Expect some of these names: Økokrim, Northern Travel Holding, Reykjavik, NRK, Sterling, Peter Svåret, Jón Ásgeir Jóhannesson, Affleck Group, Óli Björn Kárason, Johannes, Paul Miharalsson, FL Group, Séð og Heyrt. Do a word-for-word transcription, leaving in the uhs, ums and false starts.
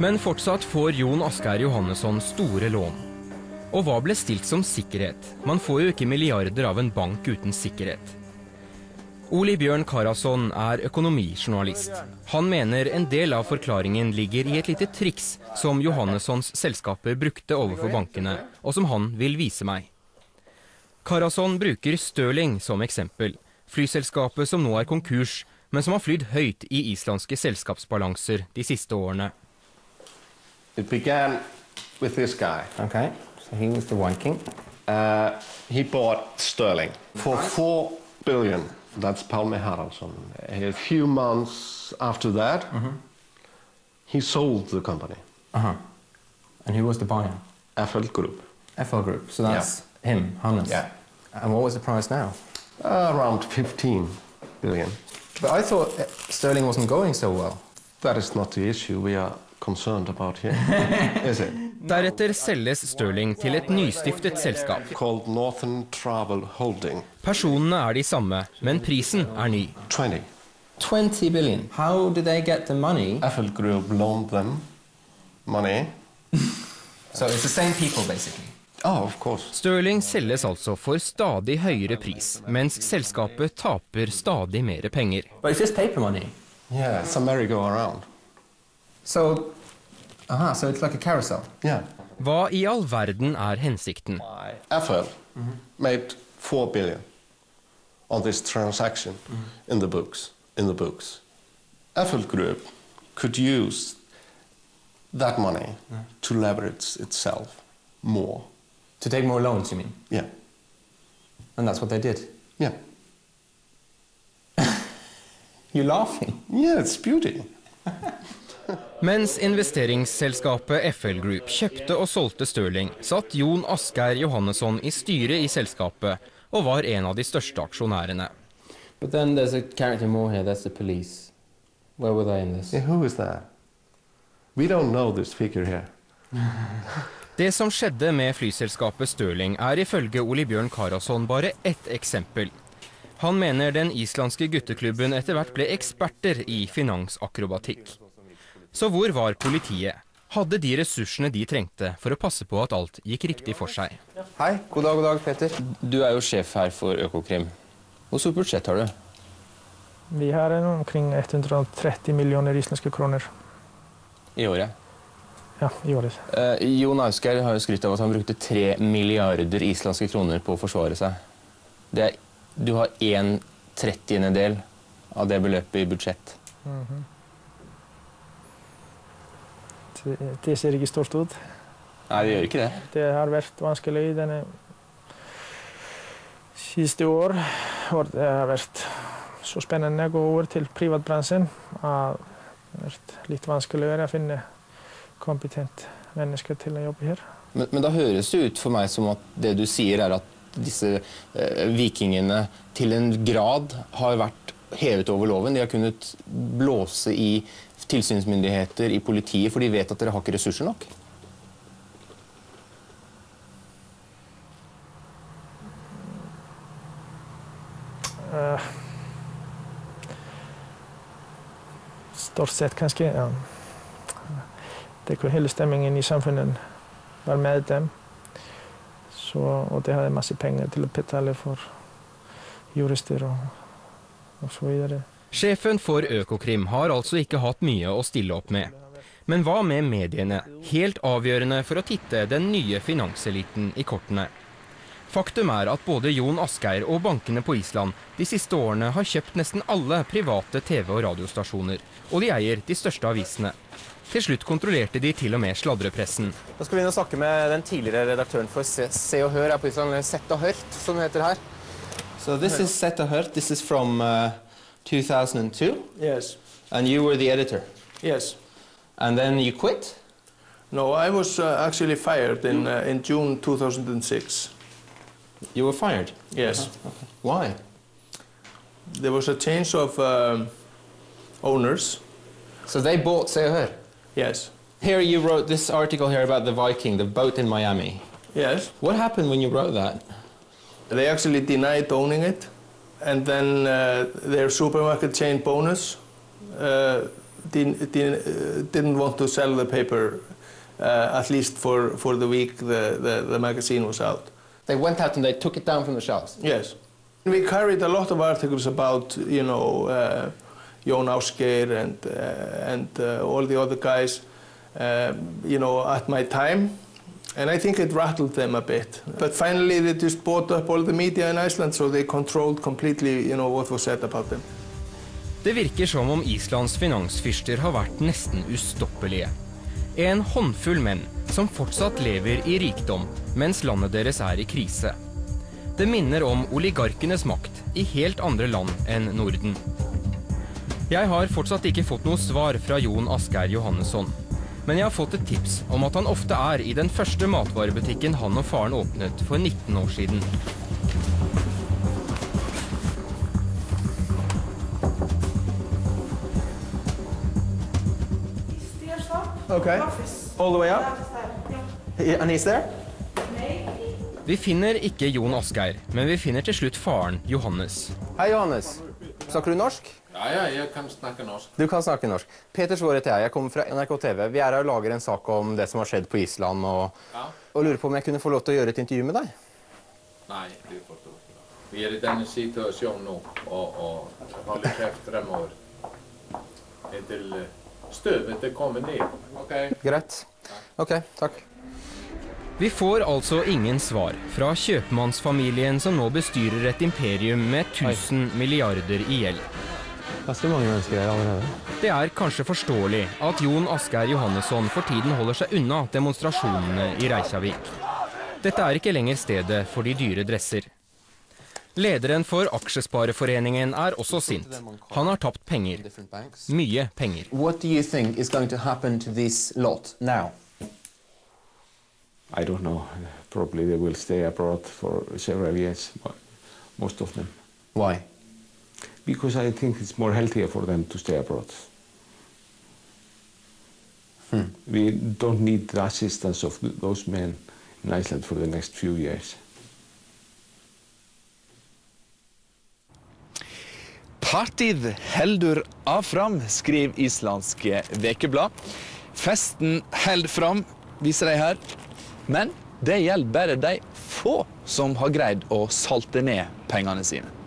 Men fortsatt får Jón Ásgeir Jóhannesson store lån. Og hva ble stilt som sikkerhet? Man får jo ikke milliarder av en bank uten sikkerhet. Óli Björn Kárason er økonomijournalist. Han mener en del av forklaringen ligger i et lite triks som Johannessons selskaper brukte overfor bankene, og som han vil vise meg. Kárason bruker Sterling som eksempel, flyselskapet som nå er konkurs, men som har flydd høyt i islandske selskapsbalanser de siste årene. It began with this guy. Okay, so he was the One King. Uh, he bought Sterling for four billion. That's Paul Miharalsson. A few months after that, mm-hmm. he sold the company. Uh-huh. And who was the buyer? F L Group. F L Group. So that's yeah. him, Johannes. Yeah. And what was the price now? Uh, around fifteen billion. But I thought Sterling wasn't going so well. That is not the issue. We are. Deretter selges Sterling til et nystiftet selskap. Northern Travel Holding. Personene er de samme, men prisen er ny. twenty billion. How did they get the money? Affleck Group loaned them money. So it's the same people basically. Oh, of course. Sterling selges altså for stadig høyere pris, mens selskapet taper stadig mer penger. But it's just paper money. Yeah, it's a merry-go-around. So, aha, so it's like a carousel. Yeah. Hva i all verden er hensikten? F L mm-hmm. made four billion on this transaction mm-hmm. in the books. In the books, F L Group could use that money yeah. to leverage itself more. To take more loans, you mean? Yeah. And that's what they did. Yeah. You're laughing. Yeah, it's beauty. Mens investeringsselskapet F L Group kjøpte og solgte Sterling, satt Jón Ásgeir Jóhannesson i styret i selskapet og var en av de største aksjonærene. But then there's a character more here, that's the police. Where were they in this? Yeah, who is that? We don't know this figure here. Det som skjedde med flyselskapet Sterling er ifølge Óli Björn Kárason bare ett eksempel. Han mener den islandske gutteklubben etter hvert ble eksperter i finansakrobatikk. Så hvor var politiet? Hadde de ressursene de trengte for å passe på at alt gikk riktig for seg? Hei, god dag, god dag, Peter. Du er jo sjef her for Økokrim. Hvor stort budsjett har du? Vi har omkring hundre og tretti millioner islandske kroner. I året? Ja, i året. Eh, Jón Ásgeir har jo skrytt av at han brukte tre milliarder islandske kroner på å forsvare seg. Det er, du har en trettiendedel av det beløpet i budsjett. Mhm. Det ser ikke stort ut. Nei, det gjør ikke det. Det har vært vanskelig denne siste år. Og det har vært så spennende å gå over til privatbransjen. Det har vært litt vanskeligere å finne kompetent mennesker til å jobbe her. Men, men da høres det ut for meg som at det du sier er at disse eh, vikingene til en grad har vært hevet over loven. De har kunnet blåse i tilsynsmyndigheter, i politiet, for de vet at dere har ikke ressurser nok? Uh, stort sett kanskje, ja. Det var hele stemningen i samfunnet var med dem. Så, og det hadde masse penger til å betale for jurister og, og så videre. Sjefen for Økokrim har altså ikke hatt mye å stille opp med. Men hva med mediene? Helt avgjørende for å titte den nye finanseliten i kortene. Faktum er at både Jón Ásgeir og bankene på Island de siste årene har kjøpt nesten alle private T V- og radiostasjoner, og de eier de største avisene. Til slutt kontrollerte de til og med sladrepressen. Da skal vi nå snakke med den tidligere redaktøren for Séð og Heyrt her på Island, Séð og Heyrt, som heter her. So this is Séð og Heyrt, this is from... Uh... two thousand two? Yes. And you were the editor? Yes. And then you quit? No, I was uh, actually fired in, uh, in June two thousand six. You were fired? Yes. Uh-huh. Okay. Why? There was a change of uh, owners. So they bought Séð og Heyrt? Yes. Here you wrote this article here about the Viking, the boat in Miami. Yes. What happened when you wrote that? They actually denied owning it. And then uh, their supermarket chain Bonus uh, didn't, didn't, didn't want to sell the paper, uh, at least for, for the week the, the, the magazine was out. They went out and they took it down from the shelves? Yes. We carried a lot of articles about, you know, uh, Jón Ásgeir and, uh, and uh, all the other guys, uh, you know, at my time. And I think it rattled them a bit. But finally they just bought up all the media in Iceland, so they controlled completely, you know, what was said about them. Det virker som om Islands finansfyrster har vært nesten ustoppelige. En håndfull menn som fortsatt lever i rikdom, mens landet deres er i krise. Det minner om oligarkenes makt i helt andre land enn Norden. Jeg har fortsatt ikke fått noe svar fra Jón Ásgeir Jóhannesson. Men jeg har fått et tips om at han ofte er i den første matvarebutikken han og faren åpnet for nitten år siden. Okay. All the way up? Yeah, and he's there? Vi finner ikke Jón Ásgeir, men vi finner til slutt faren, Johannes. Hei, Johannes. Snakker du norsk? Ja, ja, jeg kan snakke norsk. Du kan snakke norsk. Peter Svåret her, jeg kommer fra N R K T V. Vi er her og lager en sak om det som har skjedd på Island, og, ja. Og lurer på om jeg kunne få lov til å gjøre et intervju med deg? Nei, du får lov. Vi er i denne situasjonen nå, og, og holder kjeft fremover. Inntil støvet det kommer ned. Ok. Greit. Ok, takk. Vi får altså ingen svar fra kjøpmannsfamilien som nå bestyrer et imperium med tusen milliarder i gjeld. Ganske mange mennesker her allerede. Det er kanskje forståelig at Jón Ásgeir Jóhannesson for tiden holder seg unna demonstrasjonene i Reykjavik. Dette er ikke lenger stedet for de dyre dresser. Lederen for aksjespareforeningen er også sint. Han har tapt penger. Mye penger. Hva tror du kommer til å skje til denne lotten nå? I don't know. Probably they will stay abroad for several years, most of them. Why? Because I think it's more healthier for them to stay abroad. Hmm. We don't need the assistance of those men in Iceland for the next few years. Partid heldur afram, skriver islandske vekeblad. Festen held fram, viser de her. Men det gjelder bare de få som har greid å salte ned pengene sine.